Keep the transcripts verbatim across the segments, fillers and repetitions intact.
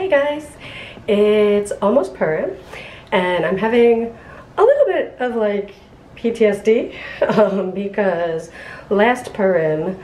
Hey guys, it's almost Purim and I'm having a little bit of like P T S D um, because last Purim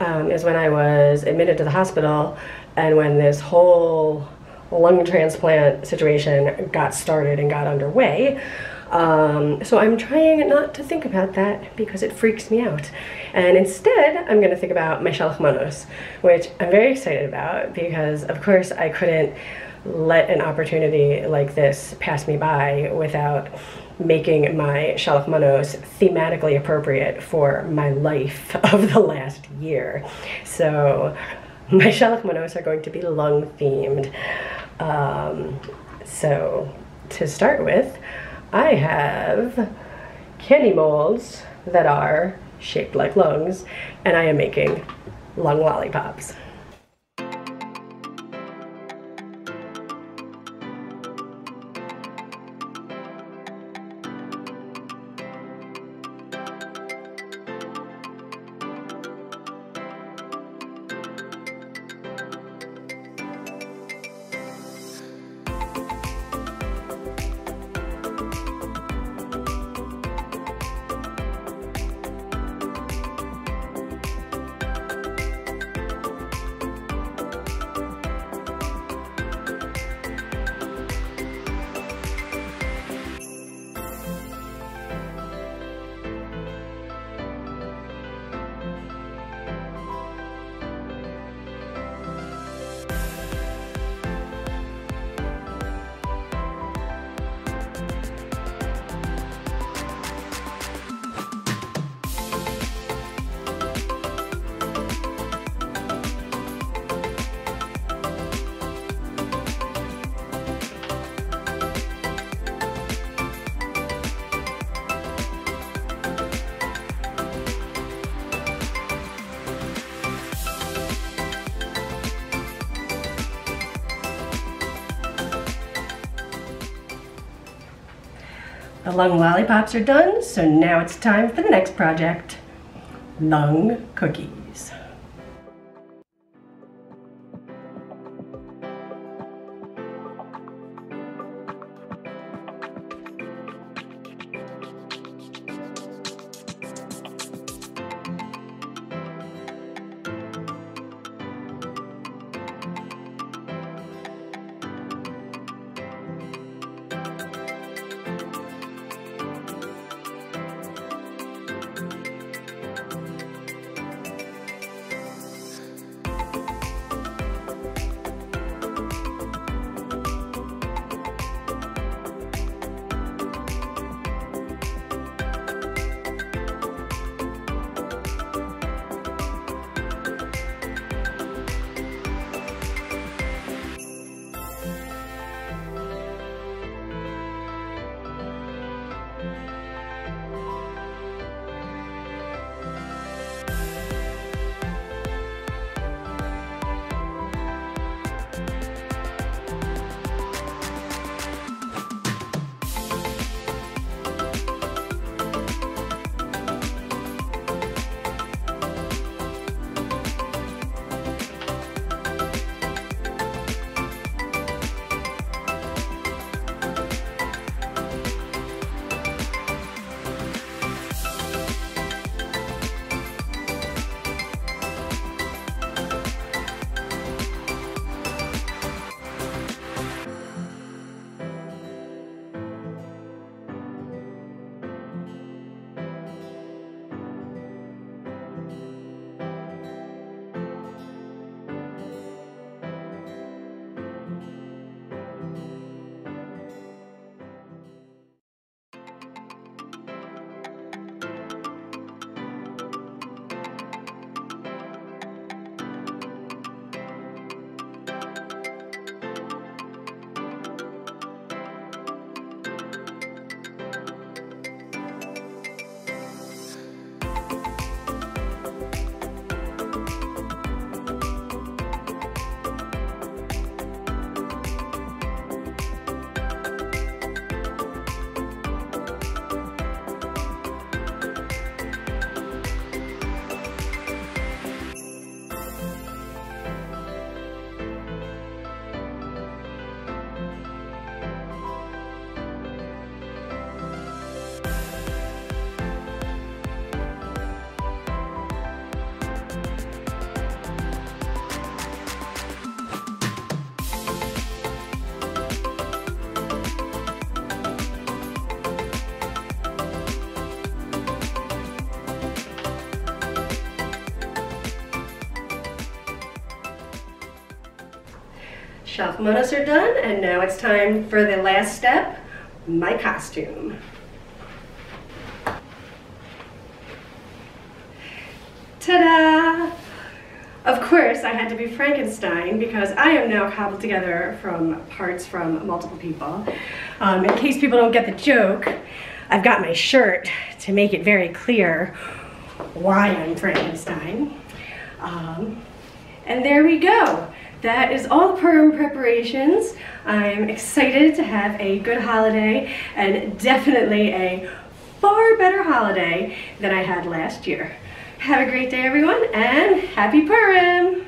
um, is when I was admitted to the hospital and when this whole lung transplant situation got started and got underway. Um, so I'm trying not to think about that because it freaks me out. And instead, I'm going to think about my Shalach Manos, which I'm very excited about because, of course, I couldn't let an opportunity like this pass me by without making my Shalach Manos thematically appropriate for my life of the last year. So my Shalach Manos are going to be lung-themed. Um, so to start with, I have candy molds that are shaped like lungs, and I am making lung lollipops. The lung lollipops are done, so now it's time for the next project, lung cookies. Shalach Manos are done, and now it's time for the last step, my costume. Ta-da! Of course, I had to be Frankenstein because I am now cobbled together from parts from multiple people. Um, in case people don't get the joke, I've got my shirt to make it very clear why I'm Frankenstein. Um, and there we go. That is all the Purim preparations. I'm excited to have a good holiday and definitely a far better holiday than I had last year. Have a great day, everyone, and happy Purim!